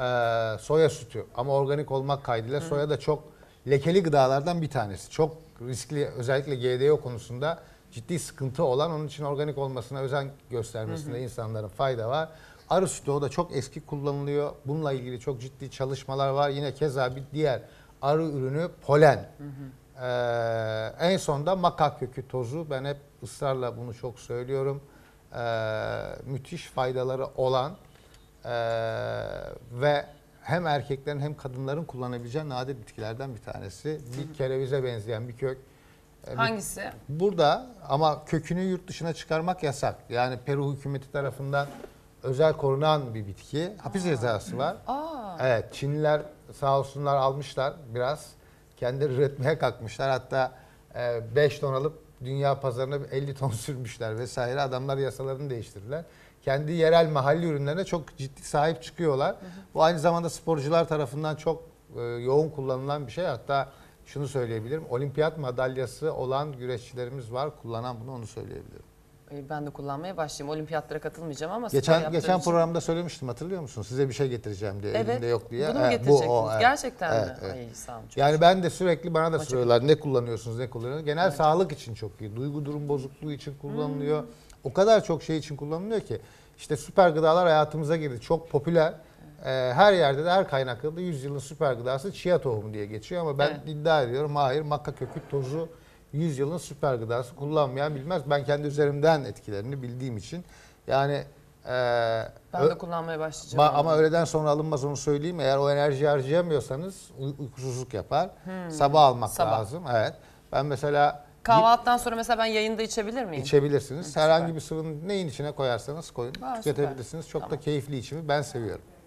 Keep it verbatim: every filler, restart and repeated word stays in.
e, soya sütü ama organik olmak kaydıyla, soya da çok lekeli gıdalardan bir tanesi. Çok riskli, özellikle G D O konusunda ciddi sıkıntı olan, onun için organik olmasına özen göstermesinde hı hı. insanların fayda var. Arı sütü, o da çok eski kullanılıyor. Bununla ilgili çok ciddi çalışmalar var. Yine keza bir diğer arı ürünü polen. Hı hı. Ee, en son da makak kökü tozu. Ben hep ısrarla bunu çok söylüyorum. Ee, müthiş faydaları olan e, ve hem erkeklerin hem kadınların kullanabileceği nadir bitkilerden bir tanesi. Bir kerevize benzeyen bir kök. Hangisi? Burada, ama kökünü yurt dışına çıkarmak yasak. Yani Peru hükümeti tarafından özel korunan bir bitki. Hapis Aa. cezası var. Aa. Evet, Çinliler sağ olsunlar almışlar biraz. Kendileri üretmeye kalkmışlar. Hatta beş ton alıp dünya pazarına elli ton sürmüşler vesaire. Adamlar yasalarını değiştirdiler. Kendi yerel mahalli ürünlerine çok ciddi sahip çıkıyorlar. Hı hı. Bu aynı zamanda sporcular tarafından çok yoğun kullanılan bir şey. Hatta şunu söyleyebilirim. Olimpiyat madalyası olan güreşçilerimiz var. Kullanan bunu, onu söyleyebilirim. Ben de kullanmaya başlayayım. Olimpiyatlara katılmayacağım ama... Geçen, geçen programda söylemiştim, hatırlıyor musun? Size bir şey getireceğim diye, evet, elimde yok diye. Bunu mu getirecektiniz? Bu, o, gerçekten evet, mi? Evet. Ay, sağ olun, yani hoş. Ben de sürekli bana da ama soruyorlar, çok... ne kullanıyorsunuz, ne kullanıyorsunuz? Genel evet. sağlık için çok iyi. Duygu durum bozukluğu için kullanılıyor. Hmm. O kadar çok şey için kullanılıyor ki. İşte süper gıdalar hayatımıza girdi. Çok popüler. Her yerde de, her kaynakta da yüzyılın süper gıdası chia tohumu diye geçiyor ama ben evet. iddia ediyorum, hayır, makak kökü tozu yüzyılın süper gıdası, kullanmayan bilmez. Ben kendi üzerimden etkilerini bildiğim için yani e, ben de kullanmaya başlayacağım ama yani. Öğleden sonra alınmaz, onu söyleyeyim. Eğer o enerjiyi harcayamıyorsanız uykusuzluk yapar. Hmm. Sabah almak Sabah. lazım. Evet. Ben mesela kahvaltıdan sonra mesela ben yayında içebilir miyim? İçebilirsiniz. Hı, herhangi bir sıvının neyin içine koyarsanız koyun, Aa, tüketebilirsiniz. Süper. Çok tamam. da keyifli içimi ben seviyorum.